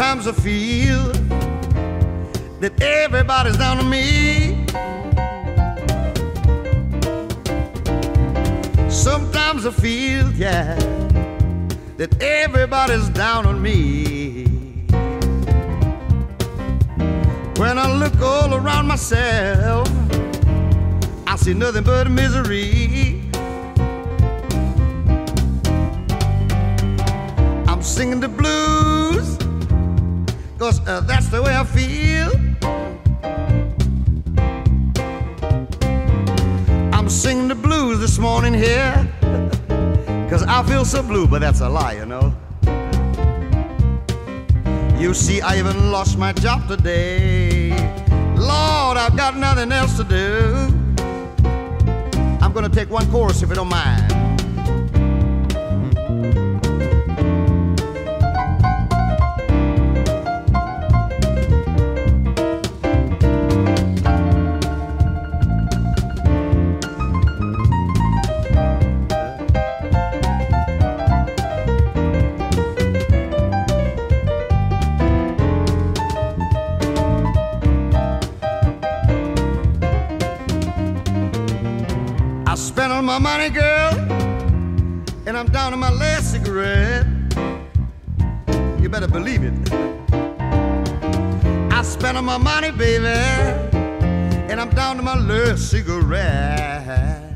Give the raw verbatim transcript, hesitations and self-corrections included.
Sometimes I feel that everybody's down on me. Sometimes I feel, yeah, that everybody's down on me. When I look all around myself, I see nothing but misery. I'm singing the blues, 'cause uh, that's the way I feel. I'm singing the blues this morning here, 'cause I feel so blue, but that's a lie, you know. You see, I even lost my job today. Lord, I've got nothing else to do. I'm gonna take one chorus if you don't mind. I spent all my money, girl, and I'm down to my last cigarette. You better believe it. I spent all my money, baby, and I'm down to my last cigarette.